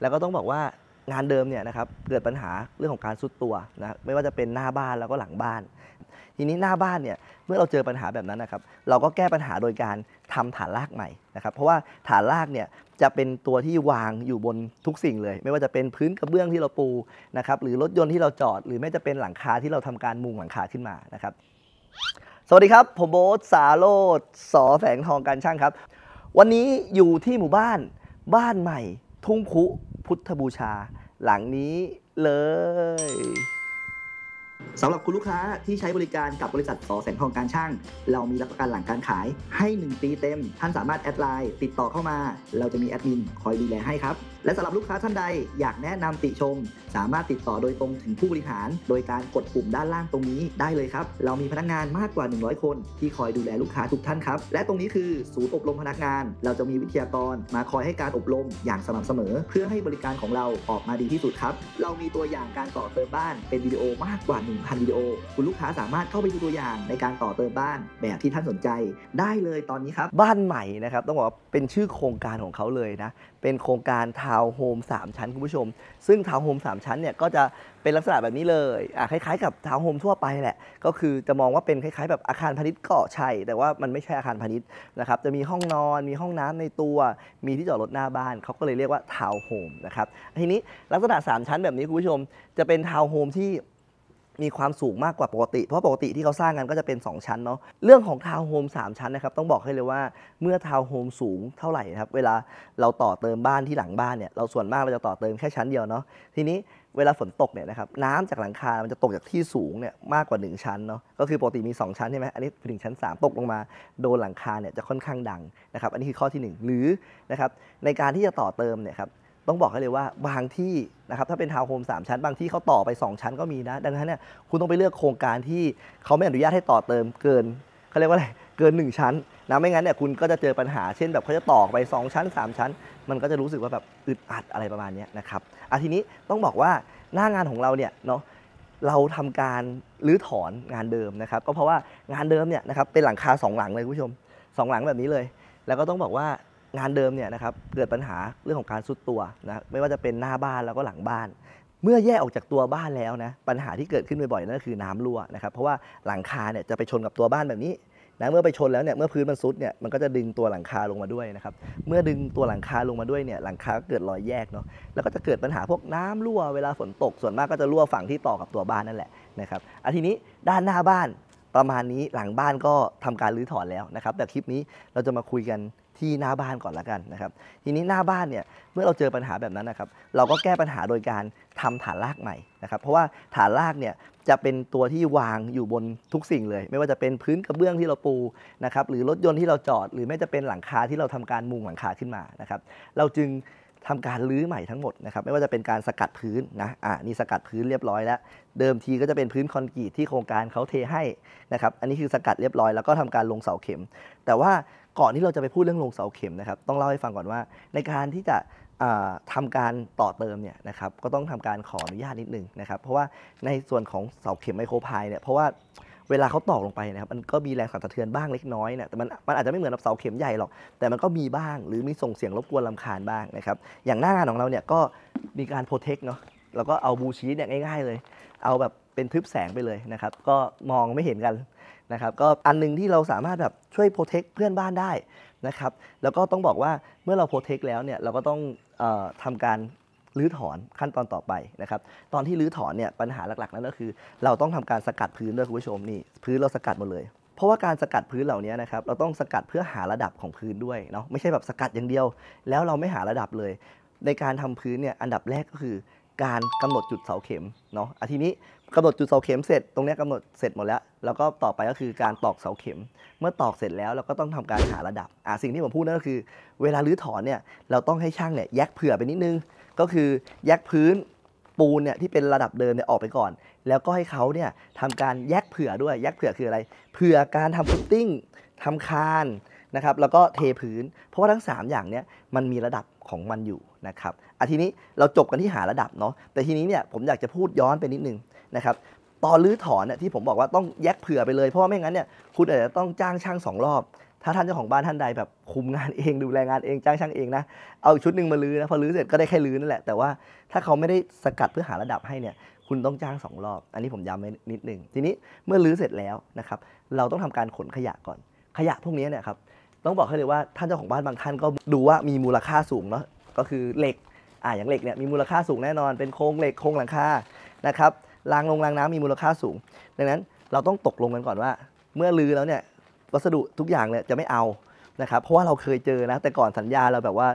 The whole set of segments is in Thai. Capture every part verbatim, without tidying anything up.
แล้วก็ต้องบอกว่างานเดิมเนี่ยนะครับเกิดปัญหาเรื่องของการซุดตัวนะไม่ว่าจะเป็นหน้าบ้านแล้วก็หลังบ้านทีนี้หน้าบ้านเนี่ยเมื่อเราเจอปัญหาแบบนั้นนะครับเราก็แก้ปัญหาโดยการทำฐานรากใหม่นะครับเพราะว่าฐานรากเนี่ยจะเป็นตัวที่วางอยู่บนทุกสิ่งเลยไม่ว่าจะเป็นพื้นกระเบื้องที่เราปูนะครับหรือรถยนต์ที่เราจอดหรือแม้จะเป็นหลังคาที่เราทำการมุงหลังคาขึ้นมานะครับสวัสดีครับผมโบ๊ท สาโรจน์ สอแสงทองการช่างครับวันนี้อยู่ที่หมู่บ้านบ้านใหม่ทุ่งคุพุทธบูชาหลังนี้เลยสำหรับคุณลูกค้าที่ใช้บริการกับบริษัทสอแสงทองการช่างเรามีรับประกันหลังการขายให้หนึ่งปีเต็มท่านสามารถแอดไลน์ติดต่อเข้ามาเราจะมีแอดมินคอยดูแลให้ครับและสำหรับลูกค้าท่านใดอยากแนะนำติชมสามารถติดต่อโดยตรงถึงผู้บริหารโดยการกดปุ่มด้านล่างตรงนี้ได้เลยครับเรามีพนักงานมากกว่าหนึ่งร้อยคนที่คอยดูแลลูกค้าทุกท่านครับและตรงนี้คือศูนย์อบรมพนักงานเราจะมีวิทยากรมาคอยให้การอบรมอย่างสม่ำเสมอเพื่อให้บริการของเราออกมาดีที่สุดครับเรามีตัวอย่างการต่อเติมบ้านเป็นวิดีโอมากกว่าหนึ่งพัน วิดีโอคุณลูกค้าสามารถเข้าไปดูตัวอย่างในการต่อเติมบ้านแบบที่ท่านสนใจได้เลยตอนนี้ครับบ้านใหม่นะครับต้องบอกว่าเป็นชื่อโครงการของเขาเลยนะเป็นโครงการทาวน์โฮมสามชั้นคุณผู้ชมซึ่งทาวน์โฮมสามชั้นเนี่ยก็จะเป็นลักษณะแบบนี้เลยอ่ะคล้ายๆกับทาวน์โฮมทั่วไปแหละก็คือจะมองว่าเป็นคล้ายๆแบบอาคารพาณิชย์เกาะชัยแต่ว่ามันไม่ใช่อาคารพาณิชย์นะครับจะมีห้องนอนมีห้องน้ำในตัวมีที่จอดรถหน้าบ้านเขาก็เลยเรียกว่าทาวน์โฮมนะครับทีนี้ลักษณะสามชั้นแบบนี้คุณผู้ชมจะเป็นทาวน์โฮมที่มีความสูงมากกว่าปกติเพราะปกติที่เขาสร้างกันก็จะเป็นสองชั้นเนาะเรื่องของทาวน์โฮมสามชั้นนะครับต้องบอกให้เลยว่าเมื่อทาวน์โฮมสูงเท่าไหร่นะครับเวลาเราต่อเติมบ้านที่หลังบ้านเนี่ยเราส่วนมากเราจะต่อเติมแค่ชั้นเดียวเนาะทีนี้เวลาฝนตกเนี่ยนะครับน้ำจากหลังคามันจะตกจากที่สูงเนี่ยมากกว่าหนึ่งชั้นเนาะก็คือปกติมีสองชั้นใช่ไหมอันนี้ถึงชั้นสามตกลงมาโดนหลังคาเนี่ยจะค่อนข้างดังนะครับอันนี้คือข้อที่หนึ่งหรือนะครับในการที่จะต่อเติมเนี่ยครับต้องบอกให้เลยว่าบางที่นะครับถ้าเป็นทาวน์โฮมสามชั้นบางที่เขาต่อไปสองชั้นก็มีนะดังนั้นเนี่ยคุณต้องไปเลือกโครงการที่เขาไม่อนุญาตให้ต่อเติมเกินเขาเรียกว่าอะไรเกินหนึ่งชั้นนะไม่งั้นเนี่ยคุณก็จะเจอปัญหาเช่นแบบเขาจะต่อไปสองชั้นสามชั้นมันก็จะรู้สึกว่าแบบอึดอัดอะไรประมาณนี้นะครับอ่ะทีนี้ต้องบอกว่าหน้างานของเราเนี่ยเนาะเราทำการรื้อถอนงานเดิมนะครับก็เพราะว่างานเดิมเนี่ยนะครับเป็นหลังคาสองหลังเลยคุณผู้ชมสองหลังแบบนี้เลยแล้วก็ต้องบอกว่างานเดิมเนี่ยนะครับเกิดปัญหาเรื่องของการซุดตัวนะไม่ว่าจะเป็นหน้าบ้านแล้วก็หลังบ้านเมื่อแยกออกจากตัวบ้านแล้วนะปัญหาที่เกิดขึ้นบ่อยๆนั่นก็คือน้ำรั่วนะครับเพราะว่าหลังคาเนี่ยจะไปชนกับตัวบ้านแบบนี้นะเมื่อไปชนแล้วเนี่ยเมื่อพื้นมันซุดเนี่ยมันก็จะดึงตัวหลังคาลงมาด้วยนะครับเมื่อดึงตัวหลังคาลงมาด้วยเนี่ยหลังคาก็เกิดรอยแยกเนาะแล้วก็จะเกิดปัญหาพวกน้ำรั่วเวลาฝนตกส่วนมากก็จะรั่วฝั่งที่ต่อกับตัวบ้านนั่นแหละนะครับอ่ะทีนี้ด้านหน้าบ้านประมาณนี้หลังบ้านก็ทำการรื้อถอนแล้วนะครับแต่คลิปนี้เราจะมาคุยกันที่หน้าบ้านก่อนละกันนะครับทีนี้หน้าบ้านเนี่ยเมื่อเราเจอปัญหาแบบนั้นนะครับเราก็แก้ปัญหาโดยการทำฐานรากใหม่นะครับเพราะว่าฐานรากเนี่ยจะเป็นตัวที่วางอยู่บนทุกสิ่งเลยไม่ว่าจะเป็นพื้นกระเบื้องที่เราปูนะครับหรือรถยนต์ที่เราจอดหรือแม้จะเป็นหลังคาที่เราทำการมุงหลังคาขึ้นมานะครับเราจึงทำการรื้อใหม่ทั้งหมดนะครับไม่ว่าจะเป็นการสกัดพื้นนะอ่านี่สกัดพื้นเรียบร้อยแล้วเดิมทีก็จะเป็นพื้นคอนกรีตที่โครงการเขาเทให้นะครับอันนี้คือสกัดเรียบร้อยแล้วก็ทำการลงเสาเข็มแต่ว่าก่อนที่เราจะไปพูดเรื่องลงเสาเข็มนะครับต้องเล่าให้ฟังก่อนว่าในการที่จะทำการต่อเติมเนี่ยนะครับก็ต้องทำการขออนุญาตนิดนึงนะครับเพราะว่าในส่วนของเสาเข็มไมโครพายเนี่ยเพราะว่าเวลาเขาตอกลงไปนะครับมันก็มีแรงสั่นสะเทือนบ้างเล็กน้อยเนี่ยแต่มันมันอาจจะไม่เหมือนกับเสาเข็มใหญ่หรอกแต่มันก็มีบ้างหรือมีส่งเสียงรบกวนรำคาญบ้างนะครับอย่างหน้างานของเราเนี่ยก็มีการโปรเทคเนาะแล้วก็เอาบูชีตเนี่ยง่ายๆเลยเอาแบบเป็นทึบแสงไปเลยนะครับก็มองไม่เห็นกันนะครับก็อันนึงที่เราสามารถแบบช่วยโปรเทคเพื่อนบ้านได้นะครับแล้วก็ต้องบอกว่าเมื่อเราโปรเทคแล้วเนี่ยเราก็ต้องเอ่อทำการรื้อถอนขั้นตอนต่อไปนะครับตอนที่รื้อถอนเนี่ยปัญหาหลักๆนั่นก็คือเราต้องทำการสกัดพื้นด้วยคุณผู้ชมนี่พื้นเราสกัดหมดเลยเพราะว่าการสกัดพื้นเหล่านี้นะครับเราต้องสกัดเพื่อหาระดับของพื้นด้วยเนาะไม่ใช่แบบสกัดอย่างเดียวแล้วเราไม่หาระดับเลยในการทำพื้นเนี่ยอันดับแรกก็คือการกำหนดจุดเสาเข็มเนาะทีนี้กำหนดจุดเสาเข็มเสร็จตรงนี้กำหนดเสร็จหมดแล้วแล้วก็ต่อไปก็คือการตอกเสาเข็มเมื่อตอกเสร็จแล้วเราก็ต้องทำการหาระดับอ่ะสิ่งที่ผมพูดนั่นก็คือเวลารื้อถอนเนี่ยเราต้องให้ช่างเนี่ยแยกเผื่อไปนิดนึงก็คือแยกพื้นปูนเนี่ยที่เป็นระดับเดิมเนี่ยออกไปก่อนแล้วก็ให้เขาเนี่ยทำการแยกเผื่อด้วยแยกเผื่อคืออะไรเผื่อการทำฟุตติ้งทำคานนะครับแล้วก็เทพื้นเพราะว่าทั้งสามอย่างเนี่ยมันมีระดับของมันอยู่นะครับอ่ะทีนี้เราจบกันที่หาระดับเนาะแต่ทีนี้เนี่ยผมอยากจะพูดย้อนไปนิดนึงนะครับตอนรื้อถอนเนี่ยที่ผมบอกว่าต้องแยกเผื่อไปเลยเพราะว่าไม่งั้นเนี่ยคุณอาจจะต้องจ้างช่างสองรอบ ถ้าท่านเจ้าของบ้านท่านใดแบบคุมงานเองดูแลงานเองจ้างช่างเองนะเอาชุดหนึ่งมาลื้อนะพอลื้อเสร็จก็ได้แค่ลื้อนั่นแหละแต่ว่าถ้าเขาไม่ได้สกัดเพื่อหาระดับให้เนี่ยคุณต้องจ้างสองรอบอันนี้ผมย้ำไว้นิดนึงทีนี้เมื่อลื้อเสร็จแล้วนะครับเราต้องทำการขนขยะก่อนขยะพวกนี้เนี่ยครับต้องบอกให้เลยว่าท่านเจ้าของบ้านบางท่านก็ดูว่ามีมูลค่าสูงเนาะก็คือเหล็กอ่าอย่างเหล็กเนี่ยมีมูลค่าสูงแน่นอนเป็นโครงเหล็กโครงหลังคานะครับรางลงรางน้ำมีมูลค่าสูงดังนั้นเราต้องตกลงกันก่อนว่าเมื่อลื้อแล้วเนี่ยวัสดุทุกอย่างเนี่ยจะไม่เอานะครับเพราะว่าเราเคยเจอนะแต่ก่อนสัญญาเราแบบว่า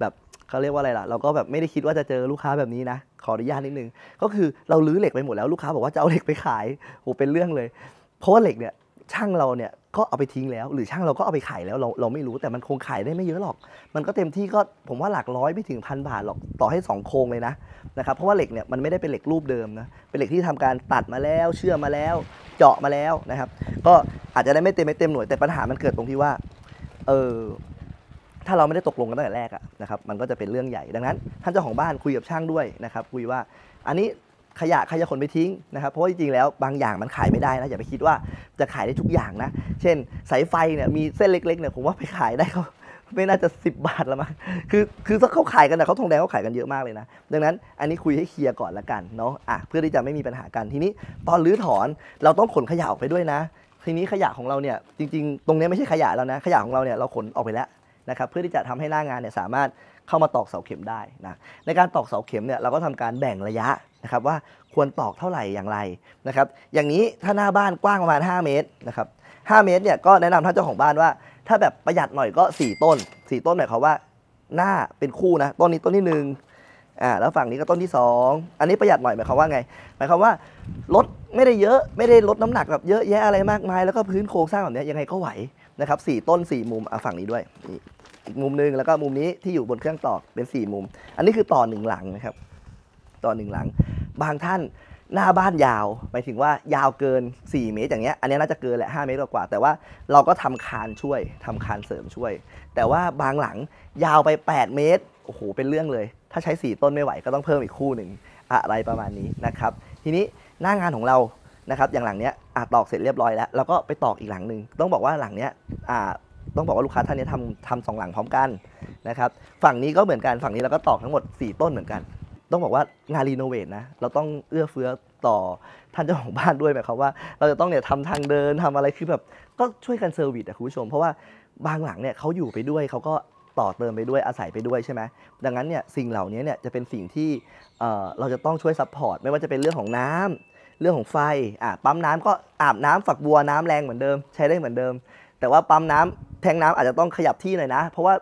แบบเขาเรียกว่าอะไรล่ะเราก็แบบไม่ได้คิดว่าจะเจอลูกค้าแบบนี้นะขออนุญาตนิดนึงก็คือเราลื้อเหล็กไปหมดแล้วลูกค้าบอกว่าจะเอาเหล็กไปขายโหเป็นเรื่องเลยเพราะว่าเหล็กเนี่ยช่างเราเนี่ยก็เอาไปทิ้งแล้วหรือช่างเราก็เอาไปขายแล้วเราเราไม่รู้แต่มันคงขายได้ไม่เยอะหรอกมันก็เต็มที่ก็ผมว่าหลักร้อยไม่ถึงพันบาทหรอกต่อให้สองโครงเลยนะนะครับเพราะว่าเหล็กเนี่ยมันไม่ได้เป็นเหล็กรูปเดิมนะเป็นเหล็กที่ทำการตัดมาแล้วเชื่อมมาแล้วเจาะมาแล้วนะครับก็อาจจะได้ไม่เต็มไม่เต็มหน่วยแต่ปัญหามันเกิดตรงที่ว่าเออถ้าเราไม่ได้ตกลงกันตั้งแต่แรกอะนะครับมันก็จะเป็นเรื่องใหญ่ดังนั้นท่านเจ้าของบ้านคุยกับช่างด้วยนะครับคุยว่าอันนี้ขยะใครจะขนไปทิ้งนะครับเพราะว่าจริงๆแล้วบางอย่างมันขายไม่ได้นะอย่าไปคิดว่าจะขายได้ทุกอย่างนะเช่นสายไฟเนี่ยมีเส้นเล็กๆเนี่ยผมว่าไปขายได้เขาไม่น่าจะสิบบาทละมั้งคือคือถ้าเขาขายกันนะเขาทองแดงเขาขายกันเยอะมากเลยนะดังนั้นอันนี้คุยให้เคลียร์ก่อนละกันเนาะอ่ะเพื่อที่จะไม่มีปัญหากันทีนี้ตอนรื้อถอนเราต้องขนขยะออกไปด้วยนะทีนี้ขยะของเราเนี่ยจริงๆตรงนี้ไม่ใช่ขยะแล้วนะขยะของเราเนี่ยเราขนออกไปแล้วนะครับเพื่อที่จะทำให้หน้างานเนี่ยสามารถเข้ามาตอกเสาเข็มได้นะในการตอกเสาเข็มเนี่ยเราก็ทำการแบ่งระยะนะครับว่าควรตอกเท่าไหร่อย่างไรนะครับอย่างนี้ถ้าหน้าบ้านกว้างประมาณห้าเมตรนะครับห้าเมตรเนี่ยก็แนะนำท่านเจ้าของบ้านว่าถ้าแบบประหยัดหน่อยก็สี่ต้นสี่ต้นหมายความว่าหน้าเป็นคู่นะต้นนี้ต้นที่หนึ่งอ่าแล้วฝั่งนี้ก็ต้นที่สอง อันนี้ประหยัดหน่อยหมายความว่าไงหมายความว่าลดไม่ได้เยอะไม่ได้ลดน้ำหนักแบบเยอะแยะอะไรมากมายแล้วก็พื้นโครงสร้างแบบนี้ยังไงก็ไหวนะครับสี่ต้นสี่มุมอ่ะฝั่งนี้ด้วยอีกมุมนึงแล้วก็มุมนี้ที่อยู่บนเครื่องตอกเป็นสี่มุมอันนี้คือต่อหนึ่งหลังนะครับต่อหนึ่งหลังบางท่านหน้าบ้านยาวหมายถึงว่ายาวเกินสี่เมตรอย่างเงี้ยอันนี้น่าจะเกินแหละห้าเมตรกว่าแต่ว่าเราก็ทำคานช่วยทำคานเสริมช่วยแต่ว่าบางหลังยาวไปแปดเมตรโอ้โหเป็นเรื่องเลยถ้าใช้สี่ต้นไม่ไหวก็ต้องเพิ่มอีกคู่หนึ่งอะไรประมาณนี้นะครับทีนี้หน้างานของเรานะครับอย่างหลังเนี้ยตอกเสร็จเรียบร้อยแล้วเราก็ไปตอกอีกหลังหนึ่งต้องบอกว่าหลังเนี้ยต้องบอกว่าลูกค้าท่านนี้ทำทำสองหลังพร้อมกันนะครับฝั่งนี้ก็เหมือนกันฝั่งนี้เราก็ตอกทั้งหมดสี่ต้นเหมือนกันต้องบอกว่างานรีโนเวทนะเราต้องเอื้อเฟื้อต่อท่านเจ้าของบ้านด้วยหมายความว่าเราจะต้องเนี่ยทำทางเดินทำอะไรคือแบบก็ช่วยกันเซอร์วิสอะคุณผู้ชมเพราะว่าบางหลังเนี่ยเขาอยู่ไปด้วยเขาก็ต่อเติมไปด้วยอาศัยไปด้วยใช่ไหมดังนั้นเนี่ยสิ่งเหล่านี้เนี่ยจะเป็นสิ่งที่ เ, เราจะต้องช่วยซัพพอร์ตไม่ว่าจะเป็นเรื่องของน้ำเรื่องของไฟอ่ะปั๊มน้ำก็อาบน้ำฝักบัวน้ำแรงเหมือนเดิมใช้ได้เหมือนเดิมแต่ว่าปั๊มน้ำแทงน้ำอาจจะต้องขยับที่หน่อยนะเพราะว่า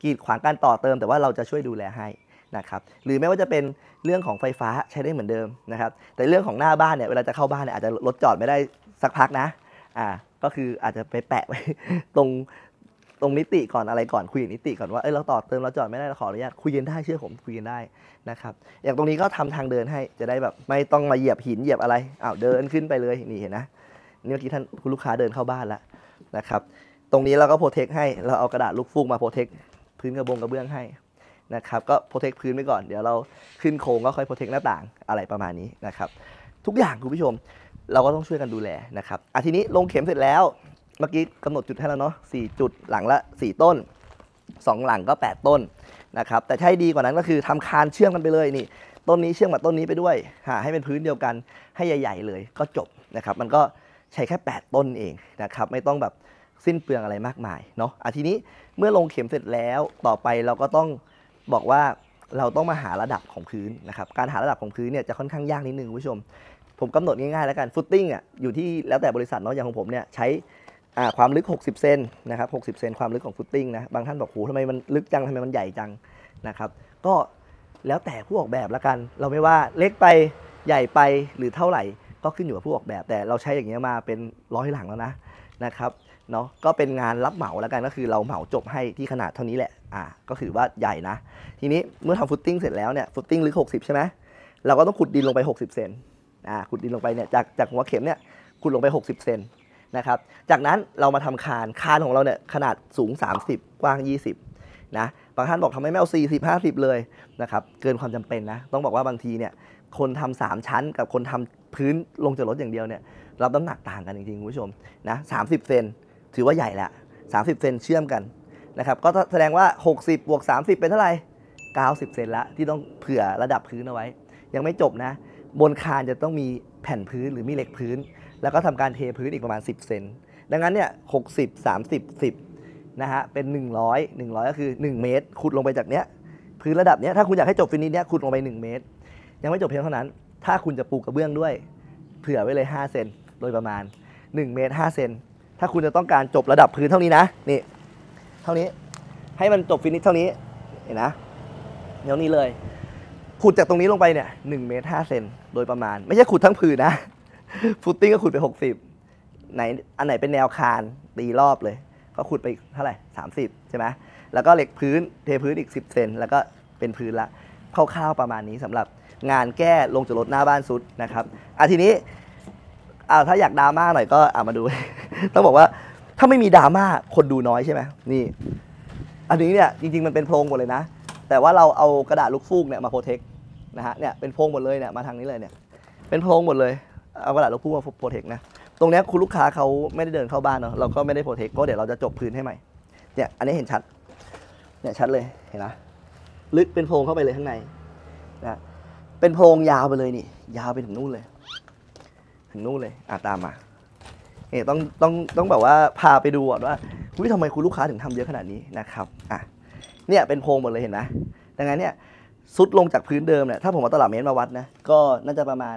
กีดขวางการต่อเติมแต่ว่าเราจะช่วยดูแลให้นะครับหรือไม่ว่าจะเป็นเรื่องของไฟฟ้าใช้ได้เหมือนเดิมนะครับแต่เรื่องของหน้าบ้านเนี่ยเวลาจะเข้าบ้านเนี่ยอาจจะรถจอดไม่ได้สักพักนะอ่าก็คืออาจจะไปแปะไว้ตรงตรงนิติก่อนอะไรก่อนคุยกับนิติก่อนว่าเออเราต่อเติมเราจอดไม่ได้เราขออนุญาตคุยกันได้เชื่อผมคุยกันได้นะครับอย่างตรงนี้ก็ทำทางเดินให้จะได้แบบไม่ต้องมาเหยียบหินเหยียบอะไรอ้าวเดินขึ้นไปเลยนี่เห็นนะนี่เมื่อกี้ท่านคุณลูกค้าเดินเข้าบ้านแล้วนะครับตรงนี้เราก็โปรเทคให้เราเอากระดาษลูกฟูกมาโปรเทคพื้นกระบงกระเบื้องให้นะครับก็โปรเทคพื้นไว้ก่อนเดี๋ยวเราขึ้นโครงก็ค่อยโปรเทคหน้าต่างอะไรประมาณนี้นะครับทุกอย่างคุณผู้ชมเราก็ต้องช่วยกันดูแลนะครับอ่ะทีนี้ลงเข็มเสร็จแล้วเมื่อกี้กำหนดจุดให้แล้วเนาะสี่จุดหลังละสี่ต้นสองหลังก็แปดต้นนะครับแต่ถ้าดีกว่านั้นก็คือทำคานเชื่อมกันไปเลยนี่ต้นนี้เชื่อมกับต้นนี้ไปด้วยให้เป็นพื้นเดียวกันให้ใหญ่ๆเลยก็จบนะครับมันก็ใช้แค่แปดต้นเองนะครับไม่ต้องแบบสิ้นเปลืองอะไรมากมายเนาะอ่ะทีนี้เมื่อลงเข็มเสร็จแล้วต่อไปเราก็ต้องบอกว่าเราต้องมาหาระดับของพื้นนะครับการหาระดับของพื้นเนี่ยจะค่อนข้างยากนิดนึงคุณผู้ชมผมกำหนดง่ายๆแล้วกันฟุตติ้งอ่ะอยู่ที่แล้วแต่บริษัทเนาะอย่างของผมเนี่ยใช้ความลึกหกสิบเซนนะครับหกสิบเซนความลึกของฟุตติ้งนะบางท่านบอกโหทำไมมันลึกจังทำไมมันใหญ่จังนะครับก็แล้วแต่ผู้ออกแบบละกันเราไม่ว่าเล็กไปใหญ่ไปหรือเท่าไหร่ก็ขึ้นอยู่กับผู้ออกแบบแต่เราใช้อย่างเงี้ยมาเป็นร้อยหลังแล้วนะนะครับเนาะก็เป็นงานรับเหมาแล้วกันก็คือเราเหมาจบให้ที่ขนาดเท่านี้แหละอ่าก็ถือว่าใหญ่นะทีนี้เมื่อทำฟุตติ้งเสร็จแล้วเนี่ยฟุตติ้งลึกหกสิบใช่ไหมเราก็ต้องขุดดินลงไปหกสิบเซนอ่าขุดดินลงไปเนี่ยจากจากหัวเข็มเนี่ยขุดลงไปหกสิบเซนนะครับจากนั้นเรามาทำคานคานของเราเนี่ยขนาดสูงสามสิบกว้างยี่สิบนะบางท่านบอกทำไมไม่เอาสี่สิบ ห้าสิบเลยนะครับเกินความจำเป็นนะต้องบอกว่าบางทีเนี่ยคนทำสามชั้นกับคนทำพื้นลงจากรถอย่างเดียวเนี่ยรับน้ำหนักต่างกันจริงๆคุณผู้ชมนะสามสิบเซนถือว่าใหญ่แล้ว สามสิบเซนเชื่อมกันนะครับก็แสดงว่าหกสิบบวกสามสิบเป็นเท่าไหร่เก้าสิบเซนละที่ต้องเผื่อระดับพื้นเอาไว้ยังไม่จบนะบนคานจะต้องมีแผ่นพื้นหรือมีเหล็กพื้นแล้วก็ทำการเทพื้นอีกประมาณสิบเซนดังนั้นเนี่ยหกสิบ สามสิบ สิบนะฮะเป็นหนึ่งร้อย หนึ่งร้อยก็คือหนึ่งเมตรขุดลงไปจากเนี้ยพื้นระดับเนี้ยถ้าคุณอยากให้จบฟินิชเนี้ยขุดลงไปหนึ่งเมตรยังไม่จบเพียงเท่านั้นถ้าคุณจะปูกระเบื้องด้วยเผื่อไว้เลยห้าเซนโดยประมาณหนึ่งเมตรห้าเซนถ้าคุณจะต้องการจบระดับพื้นเท่านี้นะนี่เท่านี้ให้มันจบฟินิชเท่านี้เห็นนะเดี๋ยวนี้เลยขุดจากตรงนี้ลงไปเนี่ยหนึ่งเมตรห้าเซนโดยประมาณไม่ใช่ขุดทั้งผืนนะฟุตติ้งก็ขุดไปหกสิบไหนอันไหนเป็นแนวคานตีรอบเลยก็ขุดไปเท่าไหร่สามสิบใช่ไหมแล้วก็เหล็กพื้นเทพื้นอีกสิบเซนแล้วก็เป็นพื้นละคร่าวๆประมาณนี้สำหรับงานแก้ลงจากรถหน้าบ้านสุดนะครับอ่ะทีนี้เอาถ้าอยากดราม่าหน่อยก็เอามาดู ต้องบอกว่าถ้าไม่มีดราม่าคนดูน้อยใช่ไหมนี่อันนี้เนี่ยจริงๆมันเป็นโพรงหมดเลยนะแต่ว่าเราเอากระดาษลูกฟูกเนี่ยมาโปรเทคนะฮะเนี่ยเป็นโพรงหมดเลยเนี่ยมาทางนี้เลยเนี่ยเป็นโพรงหมดเลยเอากระดาษลูกฟูกมาโปรเทคนะตรงนี้คุณลูกค้าเขาไม่ได้เดินเข้าบ้านเนาะเราก็ไม่ได้โปรเทคก็เดี๋ยวเราจะจบพื้นให้ใหม่เนี่ยอันนี้เห็นชัดเนี่ยชัดเลยเห็นนะลึกเป็นโพรงเข้าไปเลยข้างในนะเป็นโพรงยาวไปเลยนี่ยาวไปถึงนู่นเลยถึงนู่นเลยอ่ะตามมาเนี่ยต้องต้องต้องแบบว่าพาไปดูก่อนว่าคุณทำไมคุณลูกค้าถึงทำเยอะขนาดนี้นะครับอ่ะเนี่ยเป็นโพรงหมดเลยเห็นไหมดังนั้นเนี่ยซุดลงจากพื้นเดิมเนี่ยถ้าผมเอาตลับเมตรมาวัดนะก็น่าจะประมาณ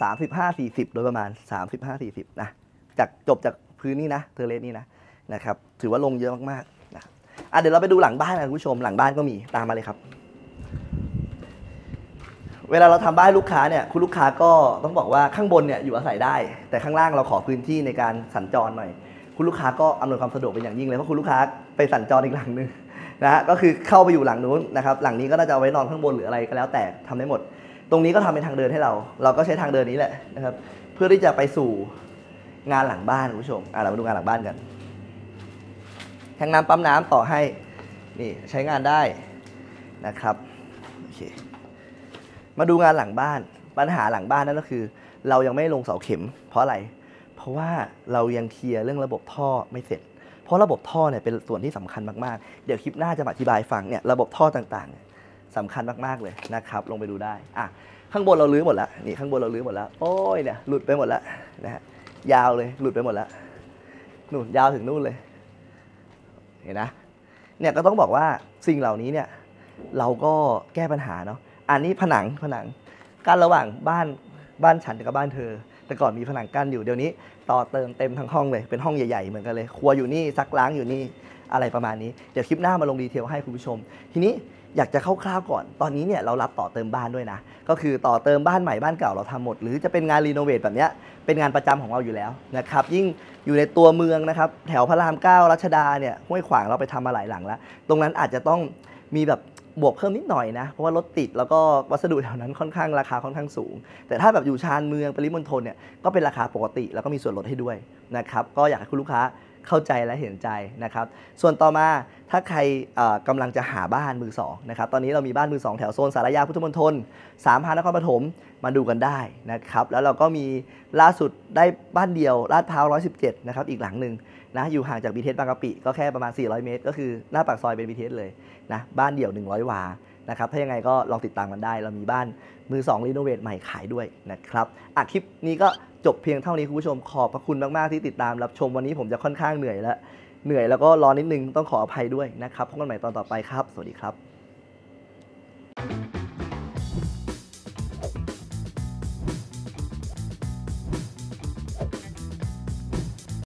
สามสิบห้าสี่สิบโดยประมาณสามสิบห้าสี่สิบนะจากจบจากพื้นนี่นะเทเลสนี่นะนะครับถือว่าลงเยอะมากๆนะอ่ะเดี๋ยวเราไปดูหลังบ้านนะคุณผู้ชมหลังบ้านก็มีตามมาเลยครับเวลาเราทำบ้านลูกค้าเนี่ยคุณลูกค้าก็ต้องบอกว่าข้างบนเนี่ยอยู่อาศัยได้แต่ข้างล่างเราขอพื้นที่ในการสัญจรหน่อยคุณลูกค้าก็อำนวยความสะดวกเป็นอย่างยิ่งเลยเพราะคุณลูกค้าไปสัญจรอีกหลังนึงนะฮะก็คือเข้าไปอยู่หลังนู้นนะครับหลังนี้ก็น่าจะเอาไว้นอนข้างบนหรืออะไรก็แล้วแต่ทำได้หมดตรงนี้ก็ทำเป็นทางเดินให้เราเราก็ใช้ทางเดินนี้แหละนะครับเพื่อที่จะไปสู่งานหลังบ้านคุณผู้ชมอ่ะเรามาดูงานหลังบ้านกันแทงน้ำปั๊มน้ำต่อให้นี่ใช้งานได้นะครับโอเคมาดูงานหลังบ้านปัญหาหลังบ้านนั่นก็คือเรายังไม่ลงเสาเข็มเพราะอะไรเพราะว่าเรายังเคลียร์เรื่องระบบท่อไม่เสร็จเพราะระบบท่อเนี่ยเป็นส่วนที่สำคัญมากๆเดี๋ยวคลิปหน้าจะอธิบายฟังเนี่ยระบบท่อต่างๆสำคัญมากๆเลยนะครับลงไปดูได้อ่ะข้างบนเราลื้อหมดแล้วนี่ข้างบนเราลื้อหมดแล้วโอ้ยเนี่ยหลุดไปหมดแล้วนะฮะยาวเลยหลุดไปหมดแล้วนู่นยาวถึงนู่นเลยเห็นนะเนี่ยก็ต้องบอกว่าสิ่งเหล่านี้เนี่ยเราก็แก้ปัญหาเนาะอันนี้ผนังผนังกั้นระหว่างบ้านบ้านฉันกับบ้านเธอแต่ก่อนมีผนังกั้นอยู่เดี๋ยวนี้ต่อเติมเต็มทั้งห้องเลยเป็นห้องใหญ่ๆเหมือนกันเลยครัวอยู่นี่ซักล้างอยู่นี่อะไรประมาณนี้เดี๋ยวคลิปหน้ามาลงดีเทลให้คุณผู้ชมทีนี้อยากจะคร่าวๆก่อนตอนนี้เนี่ยเรารับต่อเติมบ้านด้วยนะก็คือต่อเติมบ้านใหม่บ้านเก่าเราทำหมดหรือจะเป็นงานรีโนเวทแบบนี้เป็นงานประจำของเราอยู่แล้วนะครับยิ่งอยู่ในตัวเมืองนะครับแถวพระรามเก้ารัชดาเนี่ยห้วยขวางเราไปทำมาหลายหลังแล้วตรงนั้นอาจจะต้องมีแบบบวกเพิ่มนิดหน่อยนะเพราะว่ารถติดแล้วก็วัสดุแถวนั้นค่อนข้างราคาค่อนข้างสูงแต่ถ้าแบบอยู่ชานเมืองปริมณฑลเนี่ยก็เป็นราคาปกติแล้วก็มีส่วนลดให้ด้วยนะครับก็อยากให้คุณลูกค้าเข้าใจและเห็นใจนะครับส่วนต่อมาถ้าใครกำลังจะหาบ้านมือสองนะครับตอนนี้เรามีบ้านมือสองแถวโซนสารยาพุทธมณฑลสามพรานครปฐมมาดูกันได้นะครับแล้วเราก็มีล่าสุดได้บ้านเดียวลาดพร้าวหนึ่งร้อยสิบเจ็ดนะครับอีกหลังหนึ่งนะอยู่ห่างจากบีเทสบางกะปิก็แค่ประมาณสี่ร้อยเมตรก็คือหน้าปากซอยเป็นบีเทสเลยนะบ้านเดี่ยวหนึ่งร้อยวานะครับถ้ายังไงก็ลองติดตามกันได้เรามีบ้านมือสองรีโนเวทใหม่ขายด้วยนะครับอ่ะคลิปนี้ก็จบเพียงเท่านี้คุณผู้ชมขอบพระคุณมากๆที่ติดตามรับชมวันนี้ผมจะค่อนข้างเหนื่อยแล้วเหนื่อยแล้วก็ร้อนนิดนึงต้องขออภัยด้วยนะครับพบกันใหม่ตอนต่อไปครับสวัสดีครับ